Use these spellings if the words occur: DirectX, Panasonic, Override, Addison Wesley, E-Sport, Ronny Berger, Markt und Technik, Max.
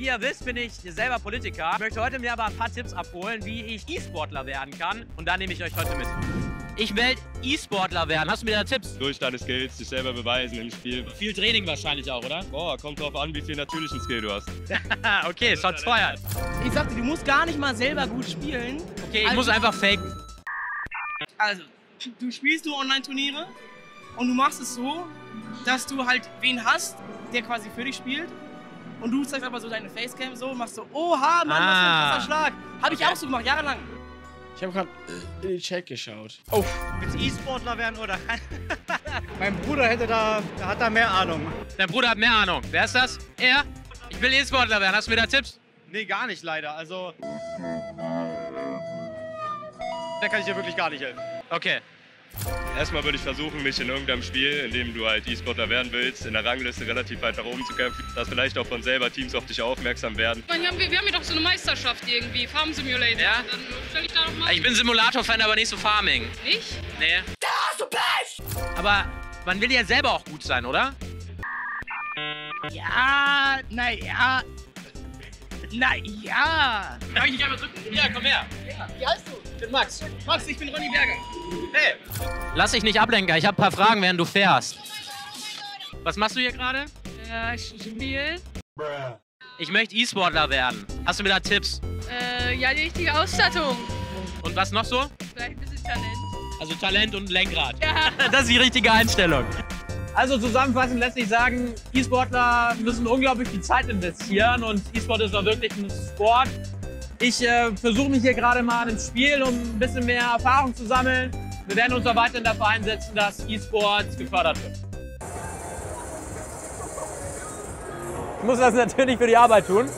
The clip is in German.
Wie ihr wisst, bin ich selber Politiker. Ich möchte heute mir aber ein paar Tipps abholen, wie ich E-Sportler werden kann. Und da nehme ich euch heute mit. Ich will E-Sportler werden. Hast du mir da Tipps? Durch deine Skills, dich selber beweisen im Spiel. Viel Training wahrscheinlich auch, oder? Boah, kommt drauf an, wie viel natürlichen Skill du hast. Okay, Shots feiern. Ich sagte, du musst gar nicht mal selber gut spielen. Okay, ich muss einfach faken. Also, du spielst nur Online-Turniere und du machst es so, dass du halt wen hast, der quasi für dich spielt. Und du zeigst aber so deine Facecam so und machst so, oha, Mann, was für ein krasser Schlag. Hab ich auch so gemacht, jahrelang. Ich habe gerade in den Chat geschaut. Oh, willst du E-Sportler werden, oder? Mein Bruder hat da mehr Ahnung. Dein Bruder hat mehr Ahnung. Wer ist das? Er? Ich will E-Sportler werden. Hast du mir da Tipps? Nee, gar nicht leider. Also, da kann ich dir wirklich gar nicht helfen. Okay. Erstmal würde ich versuchen, mich in irgendeinem Spiel, in dem du halt E-Sportler werden willst, in der Rangliste relativ weit nach oben zu kämpfen, dass vielleicht auch von selber Teams auf dich aufmerksam werden. Ich meine, wir haben ja doch so eine Meisterschaft irgendwie, Farm Simulator. Ja? Dann stell ich da noch mal. Ich bin Simulator-Fan, aber nicht so Farming. Nicht? Nee. Da hast du Pech! Aber man will ja selber auch gut sein, oder? Ja, naja. Naja. Kann ich dich einmal drücken? Ja, komm her. Ja. Wie heißt du? Ich bin Max. Max, ich bin Ronny Berger. Hey. Lass dich nicht ablenken, ich habe ein paar Fragen, während du fährst. Was machst du hier gerade? Ich spiele. Ich möchte E-Sportler werden. Hast du mir da Tipps? Ja, die richtige Ausstattung. Und was noch so? Vielleicht ein bisschen Talent. Also Talent und Lenkrad. Ja. Das ist die richtige Einstellung. Also zusammenfassend lässt sich sagen, E-Sportler müssen unglaublich viel Zeit investieren und E-Sport ist doch wirklich ein Sport. Ich versuche mich hier gerade mal ins Spiel, um ein bisschen mehr Erfahrung zu sammeln. Wir werden uns auch weiterhin dafür einsetzen, dass E-Sport gefördert wird. Ich muss das natürlich für die Arbeit tun.